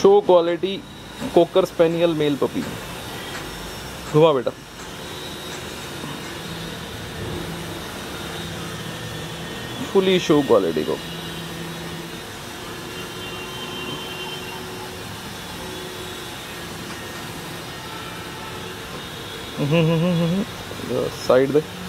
Show quality cocker spaniel male puppy. घुमा बेटा। Fully show quality को साइड दे।